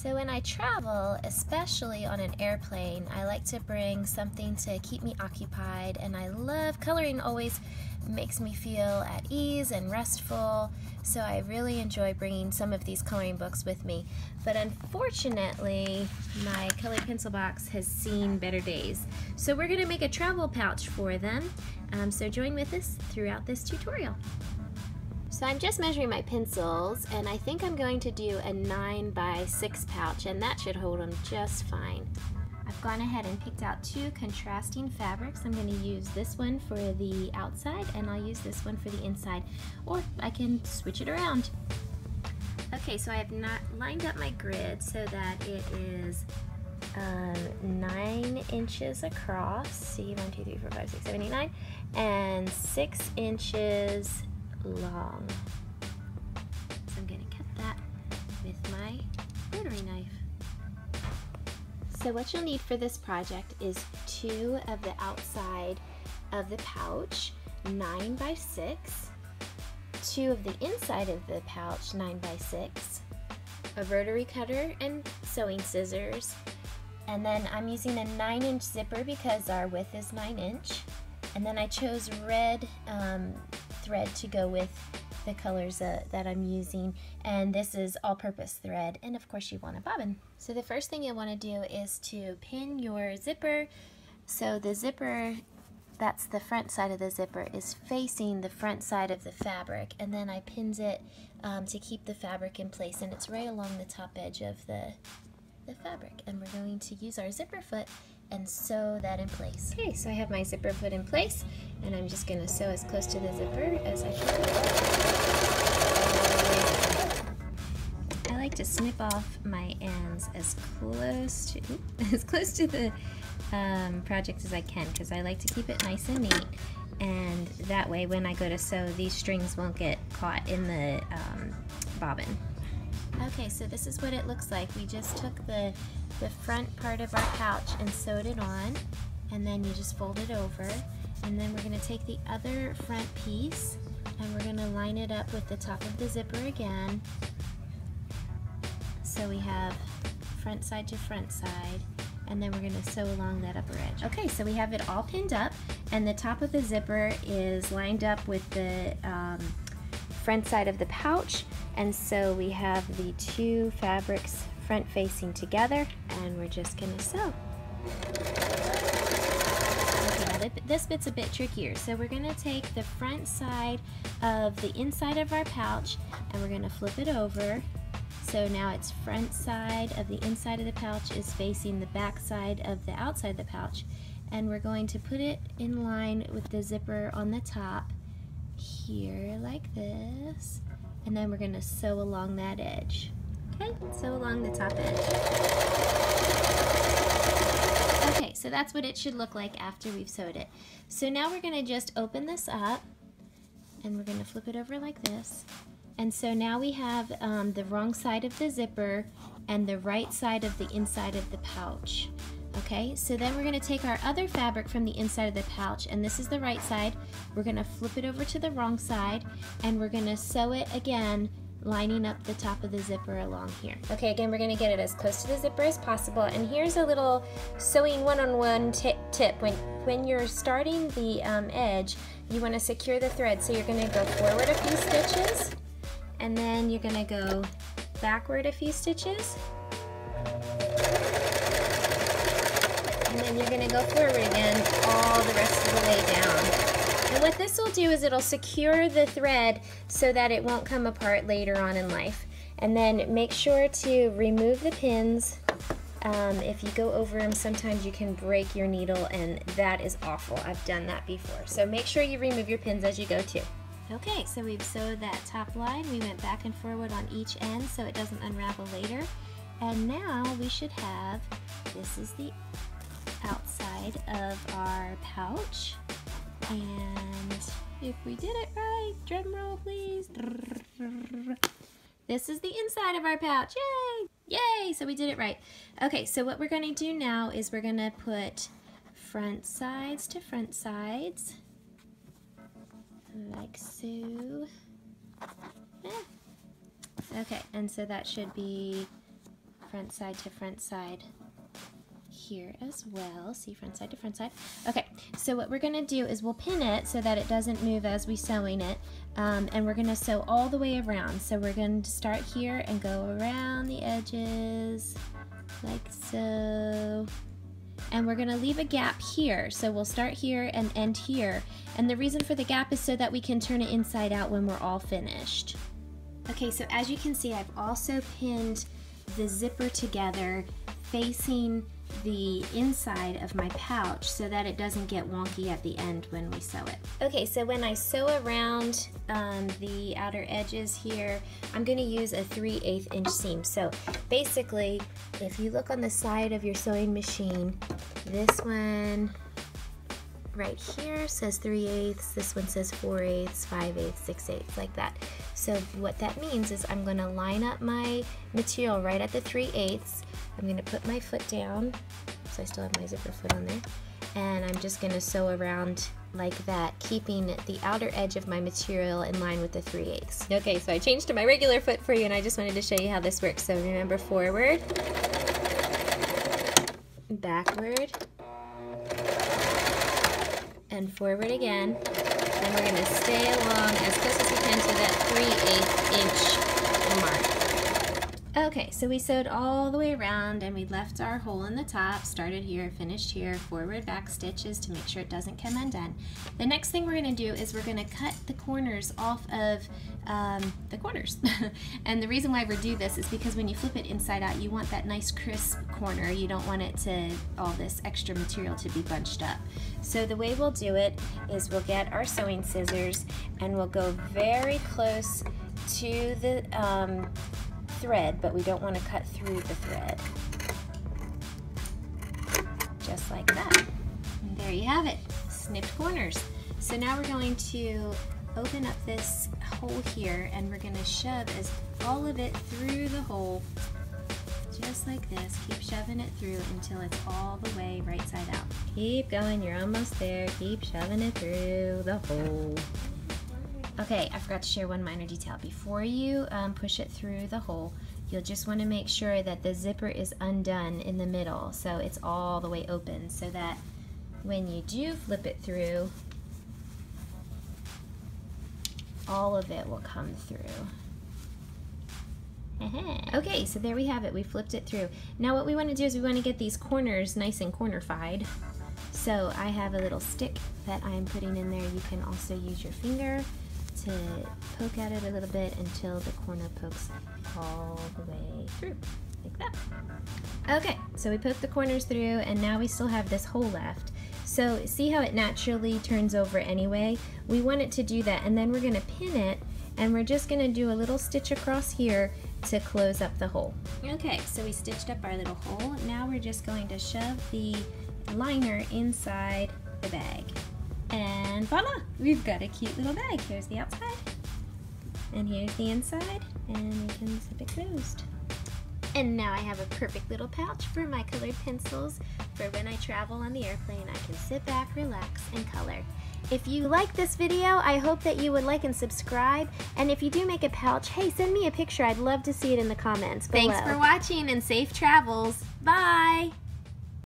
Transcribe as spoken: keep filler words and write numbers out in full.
So when I travel, especially on an airplane, I like to bring something to keep me occupied, and I love coloring. Always makes me feel at ease and restful, so I really enjoy bringing some of these coloring books with me. But unfortunately, my colored pencil box has seen better days. So we're going to make a travel pouch for them, um, so join with us throughout this tutorial. So I'm just measuring my pencils, and I think I'm going to do a nine by six pouch, and that should hold them just fine. I've gone ahead and picked out two contrasting fabrics. I'm going to use this one for the outside, and I'll use this one for the inside, or I can switch it around. Okay, so I have not lined up my grid so that it is um, nine inches across. See, one, two, three, four, five, six, seven, eight, nine, and six inches long. So I'm going to cut that with my rotary knife. So what you'll need for this project is two of the outside of the pouch, nine by six, two of the inside of the pouch, nine by six, a rotary cutter and sewing scissors, and then I'm using a nine inch zipper because our width is nine inch, and then I chose red um, thread to go with the colors uh, that I'm using, and this is all-purpose thread, and of course you want a bobbin. So the first thing you want to do is to pin your zipper. So the zipper, that's the front side of the zipper, is facing the front side of the fabric, and then I pins it um, to keep the fabric in place, and it's right along the top edge of the, the fabric, and we're going to use our zipper foot and sew that in place. Okay, so I have my zipper foot in place, and I'm just going to sew as close to the zipper as I can. I like to snip off my ends as close to as close to the um, project as I can, because I like to keep it nice and neat, and that way when I go to sew, these strings won't get caught in the um, bobbin. Okay, so this is what it looks like. We just took the, the front part of our pouch and sewed it on, and then you just fold it over, and then we're going to take the other front piece and we're going to line it up with the top of the zipper again. So we have front side to front side, and then we're going to sew along that upper edge. Okay, so we have it all pinned up, and the top of the zipper is lined up with the um, front side of the pouch, and so we have the two fabrics front facing together, and we're just gonna sew. Okay, this bit's a bit trickier, so we're gonna take the front side of the inside of our pouch and we're gonna flip it over, so now it's front side of the inside of the pouch is facing the back side of the outside of the pouch, and we're going to put it in line with the zipper on the top here like this, and then we're going to sew along that edge. Okay, sew along the top edge. Okay, so that's what it should look like after we've sewed it. So now we're going to just open this up, and we're going to flip it over like this, and so now we have um, the wrong side of the zipper and the right side of the inside of the pouch. Okay, so then we're going to take our other fabric from the inside of the pouch, and this is the right side. We're going to flip it over to the wrong side, and we're going to sew it again, lining up the top of the zipper along here. Okay, again, we're going to get it as close to the zipper as possible, and here's a little sewing one-on-one tip. When, when you're starting the um, edge, you want to secure the thread, so you're going to go forward a few stitches, and then you're going to go backward a few stitches, and then you're going to go forward again all the rest of the way down. And what this will do is it'll secure the thread so that it won't come apart later on in life. And then make sure to remove the pins. Um, if you go over them, sometimes you can break your needle, and that is awful. I've done that before. So make sure you remove your pins as you go too. Okay, so we've sewed that top line. We went back and forward on each end so it doesn't unravel later. And now we should have, this is the outside of our pouch, and if we did it right, drum roll please, this is the inside of our pouch. Yay, yay, so we did it right. Okay, so what we're going to do now is we're going to put front sides to front sides like so. Yeah. Okay, and so that should be front side to front side here as well. See, front side to front side. Okay, so what we're gonna do is we'll pin it so that it doesn't move as we sewing it, um, and we're gonna sew all the way around. So we're going to start here and go around the edges like so. And we're gonna leave a gap here. So we'll start here and end here. And the reason for the gap is so that we can turn it inside out when we're all finished. Okay, so as you can see, I've also pinned the zipper together facing the inside of my pouch so that it doesn't get wonky at the end when we sew it. Okay, so when I sew around um, the outer edges here, I'm going to use a three eighths inch seam. So basically, if you look on the side of your sewing machine, this one right here says three eighths, this one says four eighths, five eighths, six eighths, like that. So what that means is I'm going to line up my material right at the three eighths. I'm going to put my foot down, so I still have my zipper foot on there, and I'm just going to sew around like that, keeping the outer edge of my material in line with the three eighths. Okay, so I changed to my regular foot for you, and I just wanted to show you how this works. So remember, forward, backward, and forward again, and we're going to stay along as close as we can to that three eighths inch mark. Okay, so we sewed all the way around and we left our hole in the top, started here, finished here, forward back stitches to make sure it doesn't come undone. The next thing we're going to do is we're going to cut the corners off of um, the corners. And the reason why we do this is because when you flip it inside out, you want that nice crisp corner. You don't want it to, all this extra material to be bunched up. So the way we'll do it is we'll get our sewing scissors and we'll go very close to the um, thread, but we don't want to cut through the thread. Just like that. And there you have it, snipped corners. So now we're going to open up this hole here and we're going to shove as all of it through the hole, just like this. Keep shoving it through until it's all the way right side out. Keep going, you're almost there. Keep shoving it through the hole. Okay, I forgot to share one minor detail. Before you um, push it through the hole, you'll just want to make sure that the zipper is undone in the middle, so it's all the way open, so that when you do flip it through, all of it will come through. Okay, so there we have it. We flipped it through. Now what we want to do is we want to get these corners nice and corner-fied. So I have a little stick that I'm putting in there. You can also use your finger to poke at it a little bit until the corner pokes all the way through, like that. Okay, so we poked the corners through and now we still have this hole left. So see how it naturally turns over anyway? We want it to do that, and then we're gonna pin it, and we're just gonna do a little stitch across here to close up the hole. Okay, so we stitched up our little hole. Now we're just going to shove the liner inside the bag. And voila! We've got a cute little bag. Here's the outside, and here's the inside, and we can zip it closed. And now I have a perfect little pouch for my colored pencils for when I travel on the airplane. I can sit back, relax, and color. If you like this video, I hope that you would like and subscribe. And if you do make a pouch, hey, send me a picture. I'd love to see it in the comments below. Thanks for watching and safe travels. Bye!